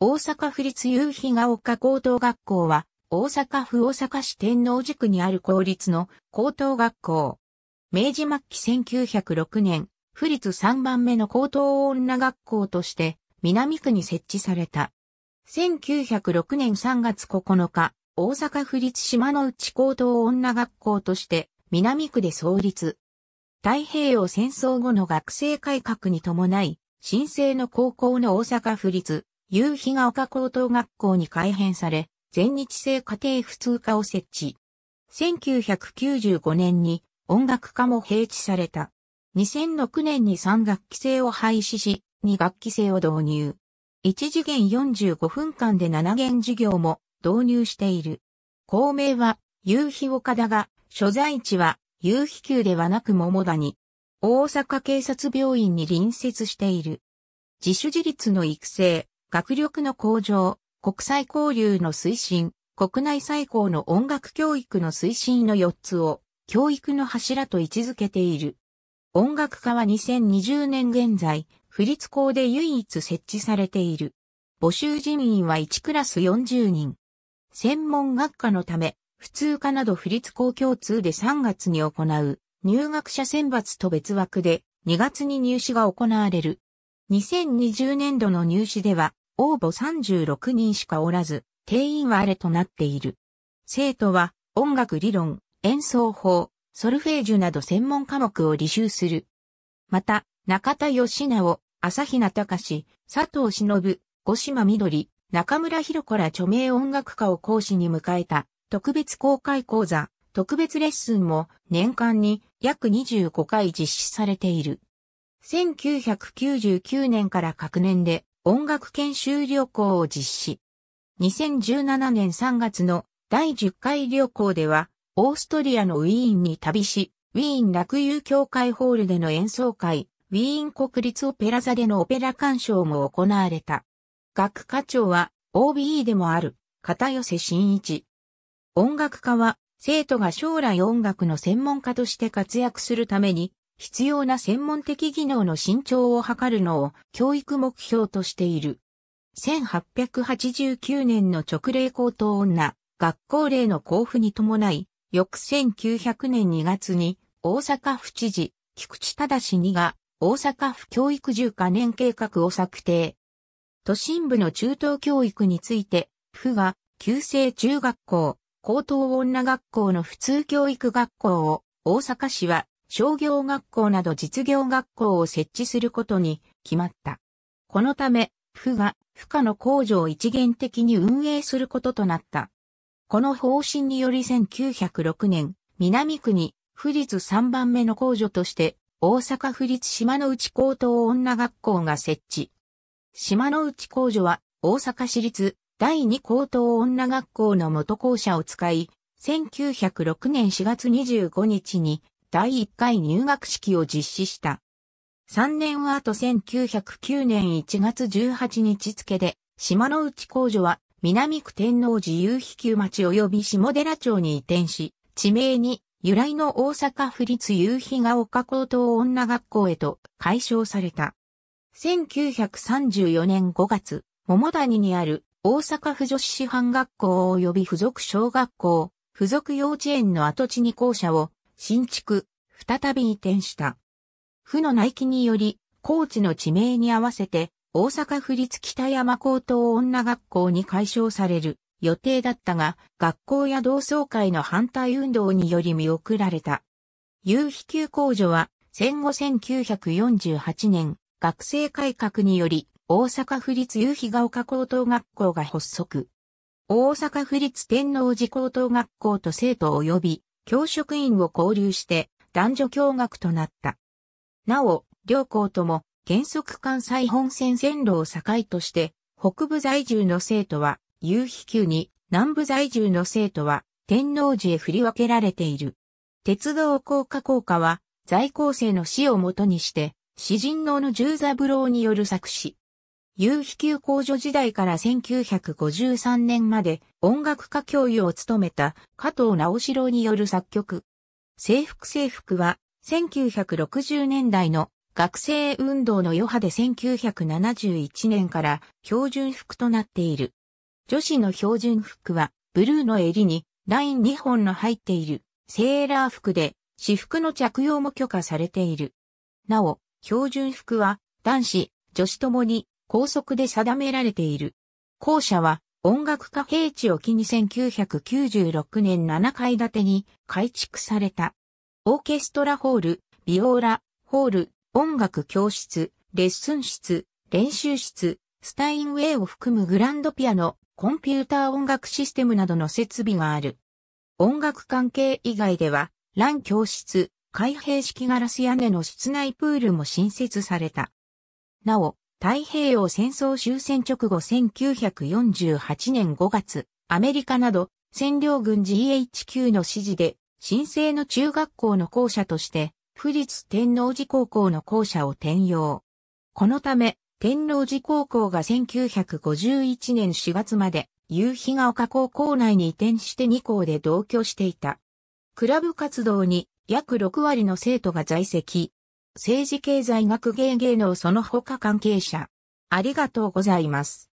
大阪府立夕日ヶ丘高等学校は、大阪府大阪市天王寺区にある公立の高等学校。明治末期1906年、府立3番目の高等女学校として、南区に設置された。1906年3月9日、大阪府立島の内高等女学校として、南区で創立。太平洋戦争後の学制改革に伴い、新制の高校の大阪府立夕日ヶ丘高等学校に改編され、全日制家庭普通科を設置。1995年に音楽科も併置された。2006年に3学期制を廃止し、2学期制を導入。1次元45分間で7限授業も導入している。校名は夕日丘だが、所在地は夕日丘ではなく桃谷。大阪警察病院に隣接している。自主自立の育成、学力の向上、国際交流の推進、国内最高の音楽教育の推進の4つを教育の柱と位置づけている。音楽科は2020年現在、府立校で唯一設置されている。募集人員は1クラス40人。専門学科のため、普通科など府立校共通で3月に行う入学者選抜と別枠で2月に入試が行われる。2020年度の入試では、応募36人しかおらず、定員は割れとなっている。生徒は音楽理論、演奏法、ソルフェージュなど専門科目を履修する。また、中田義直、朝比奈隆、佐藤忍、五島緑、中村弘子ら著名音楽家を講師に迎えた特別公開講座、特別レッスンも年間に約25回実施されている。1999年から各年で、音楽研修旅行を実施。2017年3月の第10回旅行では、オーストリアのウィーンに旅し、ウィーン楽友協会ホールでの演奏会、ウィーン国立オペラ座でのオペラ鑑賞も行われた。学科長は OBE でもある、片寄晋一。音楽科は、生徒が将来音楽の専門家として活躍するために、必要な専門的技能の伸長を図るのを教育目標としている。1889年の勅令高等女学校令の公布に伴い、翌1900年2月に大阪府知事、菊池忠二が大阪府教育10カ年計画を策定。都心部の中等教育について、府が旧制中学校、高等女学校の普通教育学校を大阪市は商業学校など実業学校を設置することに決まった。このため、府が府下の工場を一元的に運営することとなった。この方針により1906年、南区に府立3番目の公女として、大阪府立島の内高等女学校が設置。島の内公女は大阪市立第2高等女学校の元校舎を使い、1906年4月25日に、第1回入学式を実施した。3年後1909年1月18日付で、島の内公女は南区天王寺夕日丘町及び下寺町に移転し、地名に由来の大阪府立夕日ヶ丘高等女学校へと改称された。1934年5月、桃谷にある大阪府女子師範学校及び附属小学校、附属幼稚園の跡地に校舎を、新築、再び移転した。府の内規により、校地の地名に合わせて、大阪府立北山高等女学校に改称される予定だったが、学校や同窓会の反対運動により見送られた。夕日丘公女は、戦後1948年、学制改革により、大阪府立夕日ヶ丘高等学校が発足。大阪府立天王寺高等学校と生徒及び、教職員を交流して男女共学となった。なお、両校とも原則関西本線線路を境として、北部在住の生徒は夕日丘に、南部在住の生徒は天王寺へ振り分けられている。鉄道工科校歌は在校生の詩をもとにして、詩人の小野重三郎による作詞。夕日丘公女時代から1953年まで音楽科教諭を務めた加藤直四郎による作曲。制服は1960年代の学生運動の余波で1971年から標準服となっている。女子の標準服はブルーの襟にライン2本の入っているセーラー服で私服の着用も許可されている。なお、標準服は男子、女子ともに校則で定められている。校舎は音楽家平地を機に1996年7階建てに改築された。オーケストラホール、ビオーラ、ホール、音楽教室、レッスン室、練習室、スタインウェイを含むグランドピアノ、コンピューター音楽システムなどの設備がある。音楽関係以外では、LAN教室、開閉式ガラス屋根の室内プールも新設された。なお、太平洋戦争終戦直後1948年5月、アメリカなど占領軍 GHQ の指示で、新制の中学校の校舎として、府立天王寺高校の校舎を転用。このため、天王寺高校が1951年4月まで、夕日が丘高校内に移転して2校で同居していた。クラブ活動に約6割の生徒が在籍。政治経済学芸芸能その他関係者。ありがとうございます。